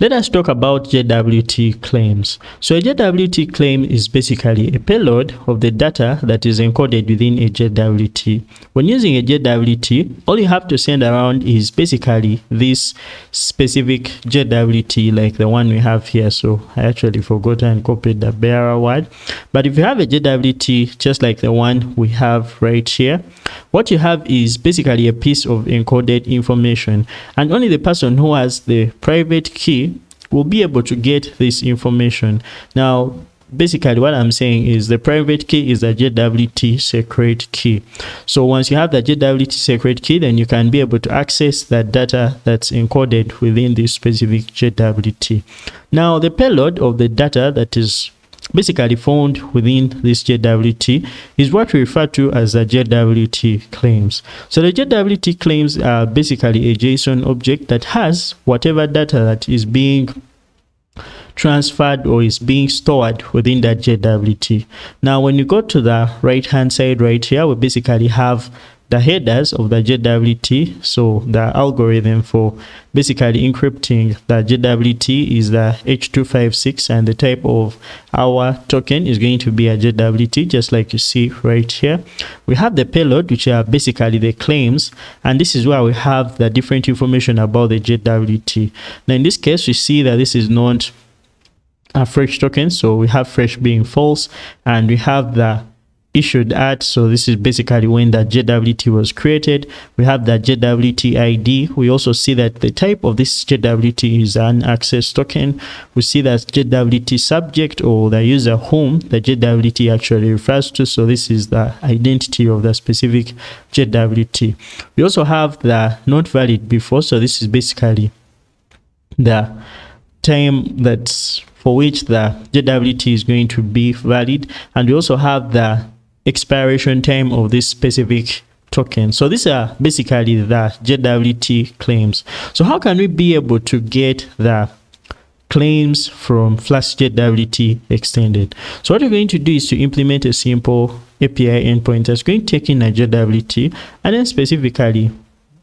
Let us talk about JWT claims. So a JWT claim is basically a payload of the data that is encoded within a JWT. When using a JWT, all you have to send around is basically this specific JWT, like the one we have here. So I actually forgot and copied the bearer word. But if you have a JWT just like the one we have right here, what you have is basically a piece of encoded information, and only the person who has the private key will be able to get this information. Now basically what I'm saying is the private key is the JWT secret key. So once you have the JWT secret key, then you can be able to access that data that's encoded within this specific JWT. Now the payload of the data that is basically found within this JWT is what we refer to as the JWT claims. So the JWT claims are basically a JSON object that has whatever data that is being transferred or is being stored within that JWT. Now when you go to the right hand side right here, we basically have the headers of the JWT. So the algorithm for basically encrypting the JWT is the H256, and the type of our token is going to be a JWT, just like you see right here. We have the payload, which are basically the claims, and this is where we have the different information about the JWT. Now in this case, we see that this is not a fresh token, so we have fresh being false, and we have the issued at, so this is basically when the JWT was created. We have the JWT ID. We also see that the type of this JWT is an access token. We see that JWT subject, or the user whom the JWT actually refers to, so this is the identity of the specific JWT. We also have the not valid before, so this is basically the time that's for which the JWT is going to be valid, and we also have the expiration time of this specific token. So these are basically the JWT claims. So how can we be able to get the claims from Flask JWT extended? So what we're going to do is to implement a simple API endpoint that's going to take in a JWT and then specifically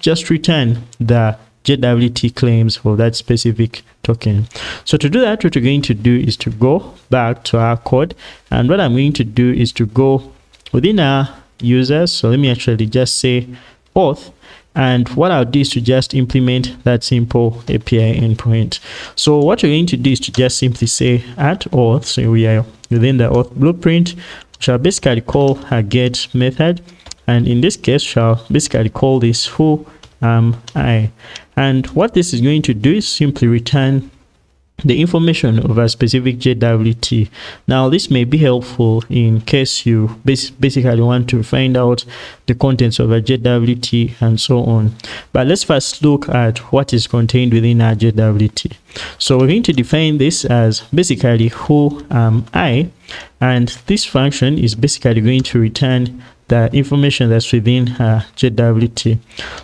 just return the JWT claims for that specific token. So to do that, what we're going to do is to go back to our code, and what I'm going to do is to go within our users. So let me actually just say auth, and what I'll do is to just implement that simple API endpoint. So what you're going to do is to just simply say at auth, so we are within the auth blueprint, shall basically call a get method, and in this case shall basically call this who I, and what this is going to do is simply return the information of a specific JWT. Now this may be helpful in case you basically want to find out the contents of a JWT and so on, but let's first look at what is contained within our JWT. So we're going to define this as basically who am I, and this function is basically going to return the information that's within JWT.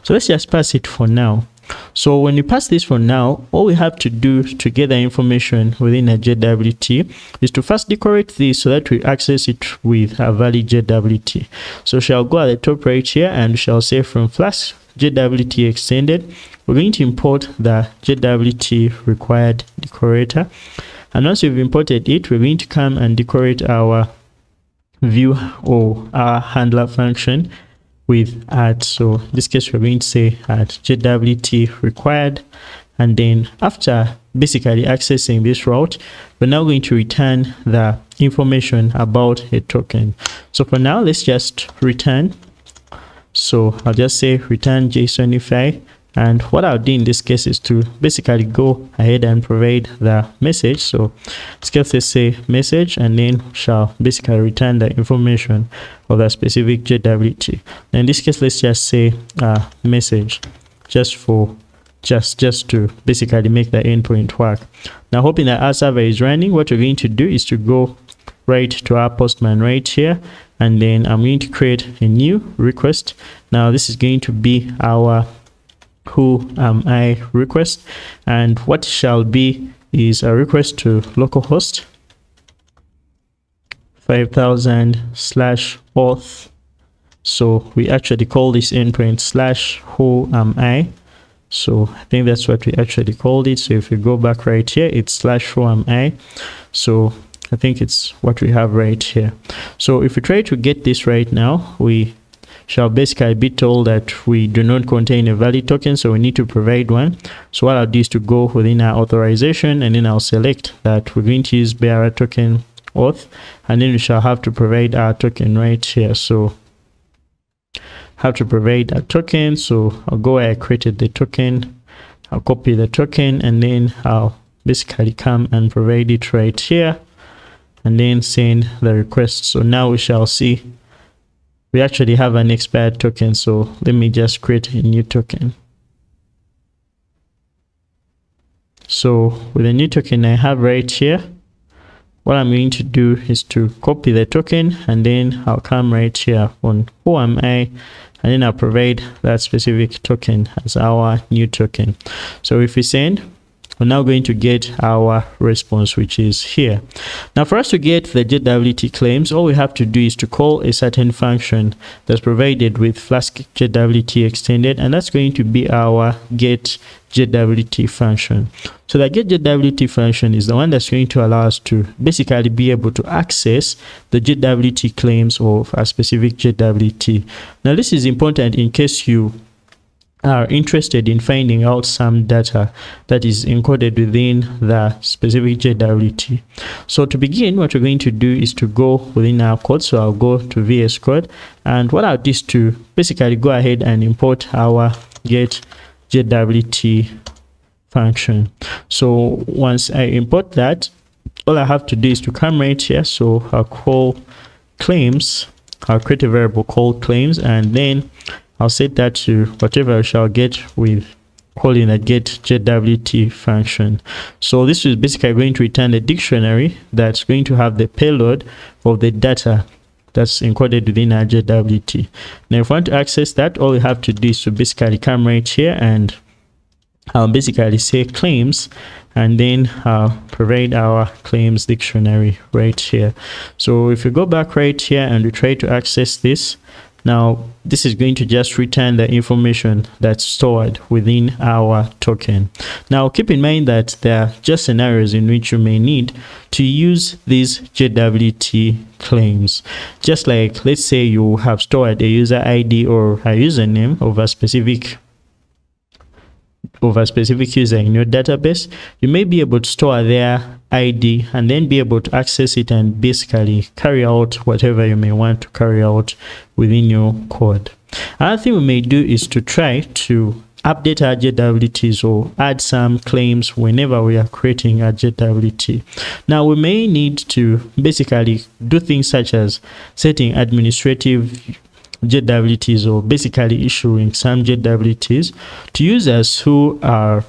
So let's just pass it for now. So when you pass this for now, all we have to do to get the information within a JWT is to first decorate this so that we access it with a valid JWT. So shall go at the top right here and shall say from Flask JWT extended, we're going to import the JWT required decorator, and once we've imported it, we're going to come and decorate our view or our handler function with at. So in this case we're going to say at JWT required, and then after basically accessing this route, we're now going to return the information about a token. So for now, let's just return. So I'll just say return JSONify, and what I'll do in this case is to basically go ahead and provide the message. So let's say message, and then shall basically return the information of the specific JWT. In this case, let's just say message, just to basically make the endpoint work. Now hoping that our server is running, what we're going to do is to go right to our Postman right here, and then I'm going to create a new request. Now this is going to be our who am I request, and what shall be is a request to localhost 5000/auth. So we actually call this endpoint / who am I, So I think that's what we actually called it. So if we go back right here, it's /4mi. So I think it's what we have right here. So if we try to get this right now, we shall basically be told that we do not contain a valid token, so we need to provide one. So what I'll do is to go within our authorization, and then I'll select that we're going to use bearer token auth, and then we shall have to provide our token right here. So have to provide a token. So I'll go where I created the token, I'll copy the token, and then I'll basically come and provide it right here, and then send the request. So now we shall see we actually have an expired token. So let me just create a new token. So with a new token I have right here, what I'm going to do is to copy the token, and then I'll come right here on whoami, and then I'll provide that specific token as our new token. So if we send, we're now going to get our response, which is here. Now for us to get the JWT claims, all we have to do is to call a certain function that's provided with Flask JWT extended, and that's going to be our get JWT function. So the get JWT function is the one that's going to allow us to basically be able to access the JWT claims of a specific JWT. Now this is important in case you are interested in finding out some data that is encoded within the specific JWT. So to begin, what we're going to do is to go within our code. So I'll go to VS code, and what I'll do is to basically go ahead and import our get JWT function. So once I import that, all I have to do is to come right here. So I'll call claims, I'll create a variable called claims, and then I'll set that to whatever I shall get with calling the get JWT function. So this is basically going to return a dictionary that's going to have the payload of the data that's encoded within our JWT. Now if you want to access that, all you have to do is to basically come right here, and I'll basically say claims, and then I'll provide our claims dictionary right here. So if you go back right here and we try to access this, now this is going to just return the information that's stored within our token. Now keep in mind that there are just scenarios in which you may need to use these JWT claims. Just like, let's say you have stored a user ID or a username of a specific user in your database, you may be able to store their ID and then be able to access it and basically carry out whatever you may want to carry out within your code. Another thing we may do is to try to update our JWTs or add some claims whenever we are creating a JWT. Now we may need to basically do things such as setting administrative JWTs or basically issuing some JWTs to users who are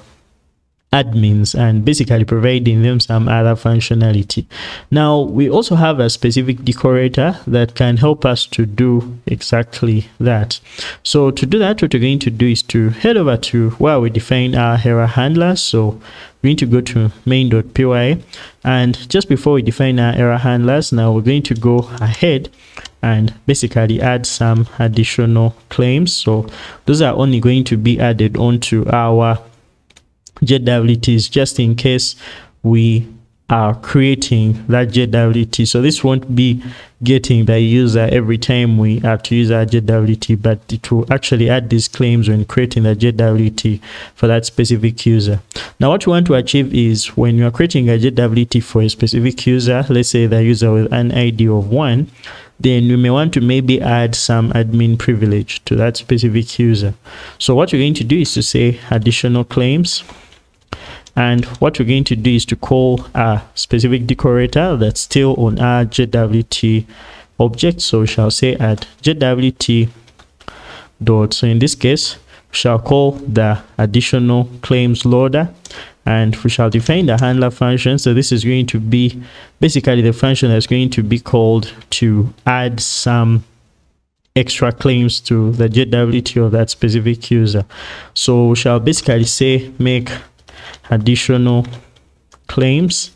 admins and basically providing them some other functionality. Now we also have a specific decorator that can help us to do exactly that. So to do that, what we're going to do is to head over to where we define our error handler. So we're going to go to main.py, and just before we define our error handlers, now we're going to go ahead and basically add some additional claims. So those are only going to be added onto our JWTs just in case we are creating that JWT. So this won't be getting the user every time we have to use our JWT, but it will actually add these claims when creating the JWT for that specific user. Now what we want to achieve is when you are creating a JWT for a specific user, let's say the user with an ID of 1, then we may want to maybe add some admin privilege to that specific user. So what you're going to do is to say additional claims, and what we're going to do is to call a specific decorator that's still on our JWT object. So we shall say add JWT dot, so in this case we shall call the additional claims loader, and we shall define the handler function. So this is going to be basically the function that's going to be called to add some extra claims to the JWT of that specific user. So we shall basically say make additional claims,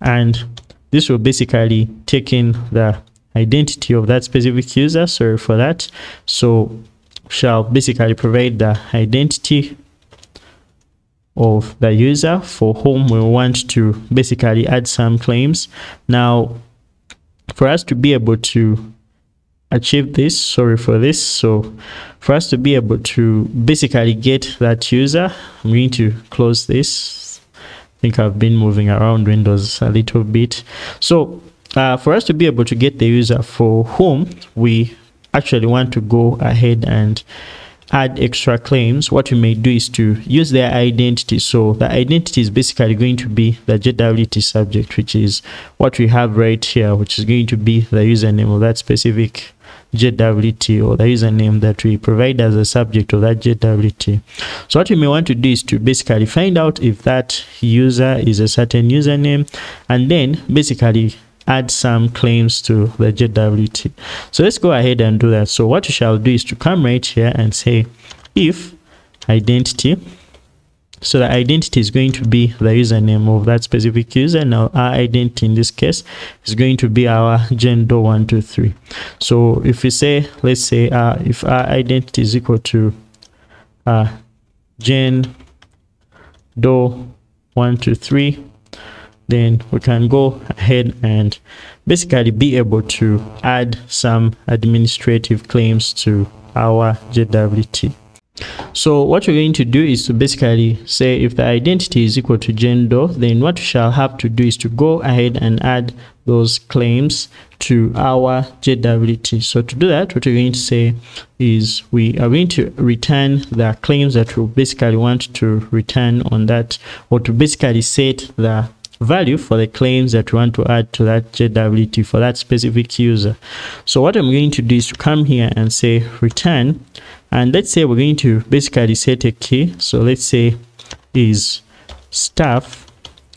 and this will basically take in the identity of that specific user. Sorry for that. So shall basically provide the identity of the user for whom we want to basically add some claims. Now, for us to be able to achieve this, for us to be able to basically get that user, I'm going to close this. I think I've been moving around Windows a little bit. So for us to be able to get the user for whom we actually want to go ahead and add extra claims, what we may do is to use their identity. So the identity is basically going to be the JWT subject, which is what we have right here, which is going to be the username of that specific JWT, or the username that we provide as a subject of that JWT. So what we may want to do is to basically find out if that user is a certain username, and then basically add some claims to the JWT. So let's go ahead and do that. So what we shall do is to come right here and say if identity. So the identity is going to be the username of that specific user. Now our identity in this case is going to be our Jane Doe123. So if we say, let's say if our identity is equal to Jane Doe123, then we can go ahead and basically be able to add some administrative claims to our JWT. So what we're going to do is to basically say if the identity is equal to Jane Doe, then what we shall have to do is to go ahead and add those claims to our JWT. So to do that, what we're going to say is we are going to return the claims that we basically want to return on that, or to basically set the value for the claims that we want to add to that JWT for that specific user. So what I'm going to do is to come here and say return, and let's say we're going to basically set a key. So let's say is staff,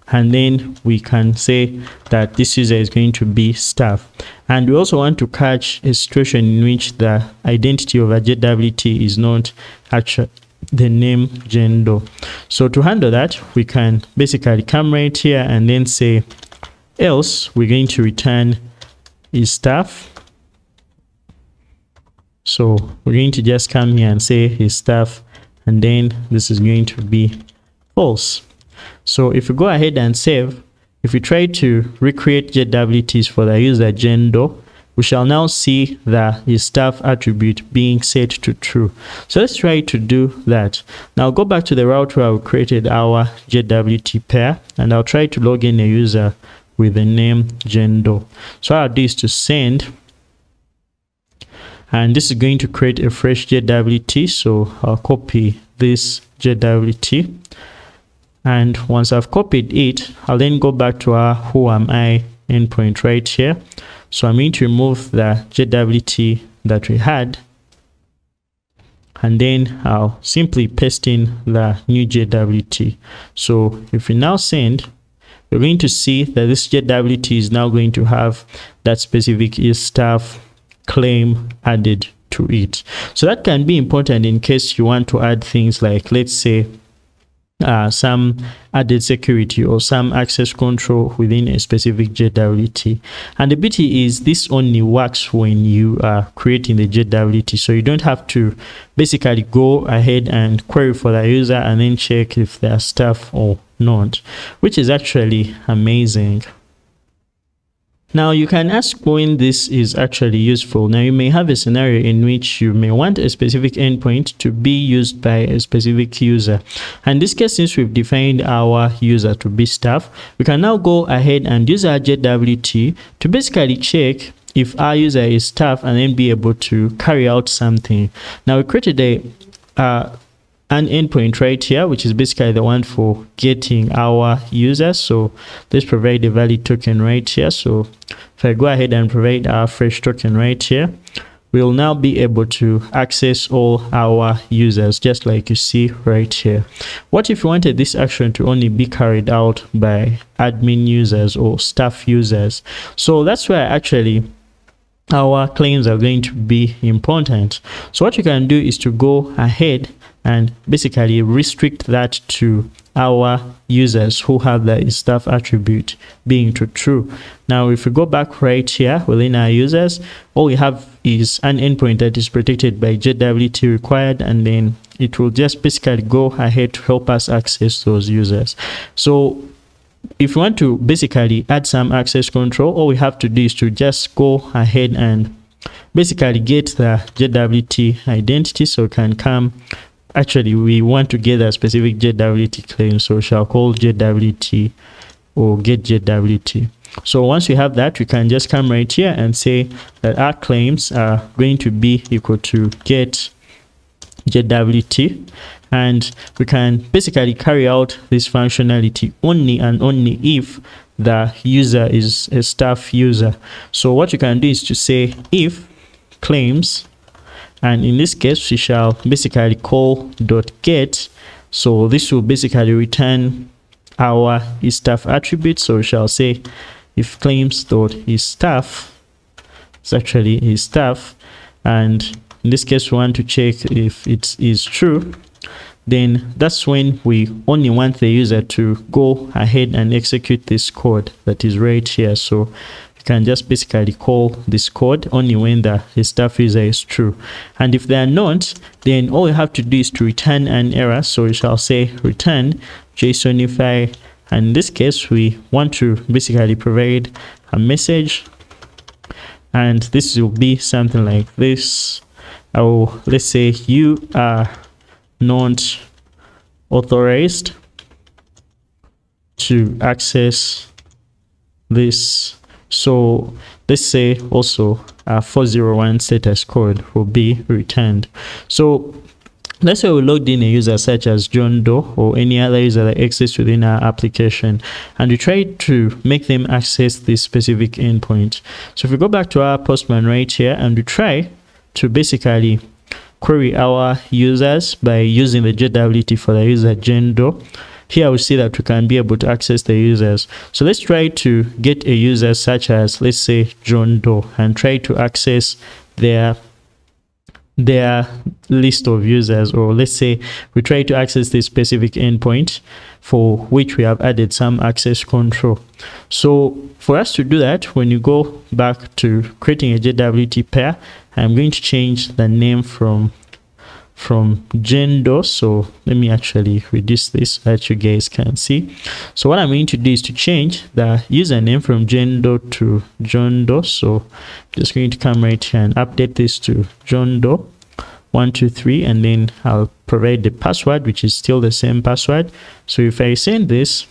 and then we can say that this user is going to be staff. And we also want to catch a situation in which the identity of a JWT is not actually the name Jane Doe. So to handle that, we can basically come right here and then say else we're going to return is staff. So we're going to just come here and say is staff, and then this is going to be false. So if we go ahead and save, if we try to recreate JWTs for the user Jane Doe, we shall now see the staff attribute being set to true. So let's try to do that. Now go back to the route where we created our JWT pair, and I'll try to log in a user with the name Jane Doe. So I'll do is to send, and this is going to create a fresh JWT. So I'll copy this JWT, and once I've copied it, I'll then go back to our who am I endpoint right here. So I'm going to remove the JWT that we had, and then I'll simply paste in the new JWT. So if we now send, we're going to see that this JWT is now going to have that specific staff claim added to it. So that can be important in case you want to add things like, let's say, some added security or some access control within a specific JWT. And the beauty is this only works when you are creating the JWT, so you don't have to basically go ahead and query for the user and then check if they are staff or not, which is actually amazing. Now you can ask when this is actually useful. Now you may have a scenario in which you may want a specific endpoint to be used by a specific user. In this case, since we've defined our user to be staff, we can now go ahead and use our JWT to basically check if our user is staff and then be able to carry out something. Now we created an endpoint right here, which is basically the one for getting our users. So let's provide a valid token right here. So if I go ahead and provide our fresh token right here, we'll now be able to access all our users, just like you see right here. What if you wanted this action to only be carried out by admin users or staff users? So that's where actually our claims are going to be important. So what you can do is to go ahead and basically restrict that to our users who have the staff attribute being to true. Now if we go back right here within our users, all we have is an endpoint that is protected by JWT required, and then it will just basically go ahead to help us access those users. So if you want to basically add some access control, all we have to do is to just go ahead and basically get the JWT identity. So it can come, actually we want to get a specific JWT claim, so we shall call JWT or get JWT. So once we have that, we can just come right here and say that our claims are going to be equal to get JWT, and we can basically carry out this functionality only and only if the user is a staff user. So what you can do is to say if claims, and in this case we shall basically call .get, so this will basically return our staff attribute. So we shall say if claims dot is staff, it's actually is staff, and in this case we want to check if it is true. Then that's when we only want the user to go ahead and execute this code that is right here. So you can just basically call this code only when the staff user is true, and if they are not, then all you have to do is to return an error. So we shall say return JSONify, and in this case we want to basically provide a message, and this will be something like this. Oh, let's say you are not authorized to access this. So let's say also a 401 status code will be returned. So let's say we logged in a user such as John Doe or any other user that exists within our application, and we try to make them access this specific endpoint. So if we go back to our Postman right here and we try to basically query our users by using the JWT for the user Jane Doe, here we see that we can be able to access the users. So let's try to get a user such as, let's say, John Doe, and try to access their list of users, or let's say we try to access this specific endpoint for which we have added some access control. So for us to do that, when you go back to creating a JWT pair, I'm going to change the name from Jane Doe. So let me actually reduce this so that you guys can see. So what I'm going to do is to change the username from Jane Doe to John Doe. So I'm just going to come right here and update this to John Doe123, and then I'll provide the password, which is still the same password. So if I send this,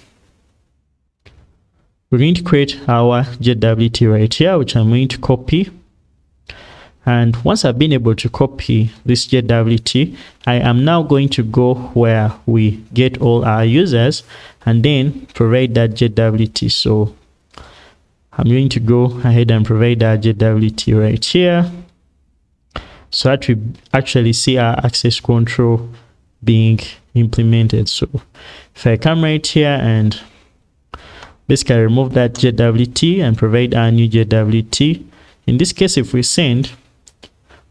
we're going to create our JWT right here, which I'm going to copy. And once I've been able to copy this JWT, I am now going to go where we get all our users and then provide that JWT. So I'm going to go ahead and provide that JWT right here, so that we actually see our access control being implemented. So if I come right here and basically remove that JWT and provide our new JWT, in this case if we send,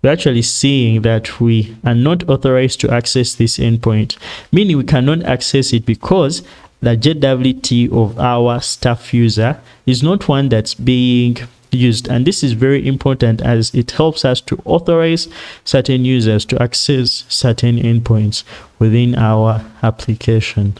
we're actually seeing that we are not authorized to access this endpoint, meaning we cannot access it because the JWT of our staff user is not one that's being used. And this is very important as it helps us to authorize certain users to access certain endpoints within our application.